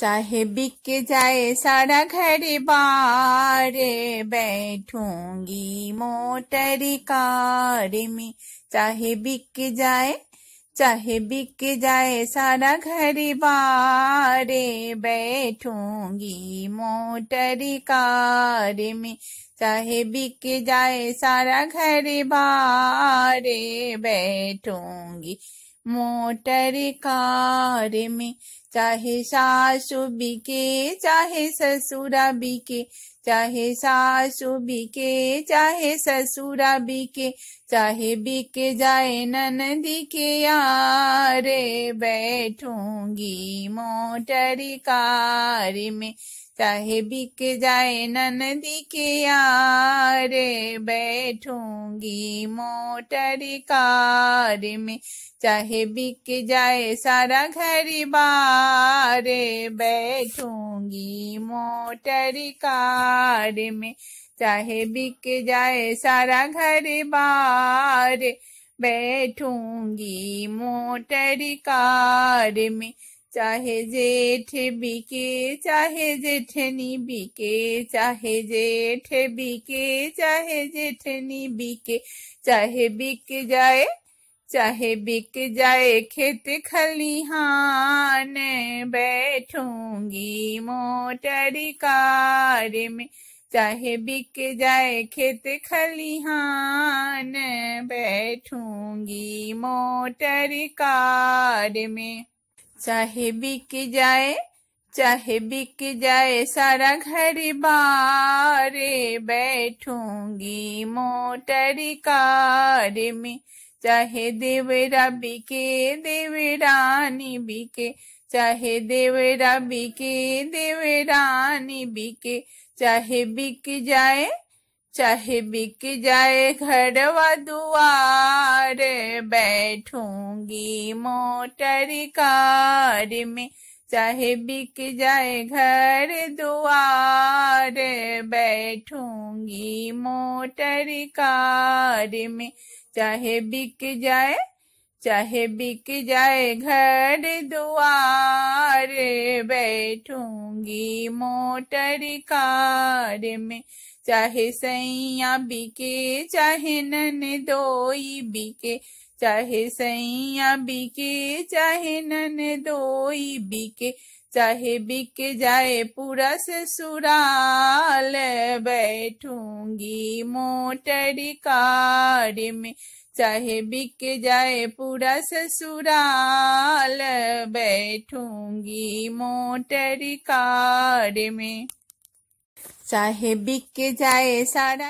चाहे बिक जाए सारा घर बार, बैठूंगी मोटर कार में। चाहे बिक जाए सारा घर बार, बैठूंगी मोटर कार में। चाहे बिक जाए सारा घर बार, बैठूंगी मोटर कार में। चाहे सासु बिके चाहे ससुरा बिके, चाहे सासु बिके चाहे ससुरा बिके। चाहे बिक जाए ननदी के यार, बैठूंगी मोटर कार में। चाहे बिक जाए ननदी के यार, बैठूंगी मोटर कार में। चाहे बिक जाए सारा घर बार, बैठूंगी मोटर कार में। चाहे बिक जाए सारा घर बार, बैठूंगी मोटर कार में। चाहे जेठ बिके चाहे जेठनी बिके, चाहे जेठ बिके चाहे जेठनी बिके। चाहे बिक जाए खेत खलिहान, बैठूंगी मोटर कार में। चाहे बिक जाए खेत खलिहान, बैठूंगी मोटर कार में। चाहे बिक जाए सारा घर बार, बैठूंगी मोटर कार में। चाहे देवरा बिके देवरानी बिके, चाहे देवरा बिके देवरानी बिके। चाहे बिक जाए घर व दुआर, बैठूंगी मोटर कार में। चाहे बिक जाए घर दुआर, बैठूंगी मोटर कार में। चाहे बिक जाए घर दुआर, बैठूंगी मोटर कार में। चाहे सैया बिके चाहे ननदोई बिके, चाहे सैया बिके चाहे ननदोई बिके। चाहे बिक जाए पूरा ससुराल, बैठूंगी मोटर कार में। चाहे बिक जाए पूरा ससुराल, बैठूंगी मोटर कार में। चाहे बिक जाए सारा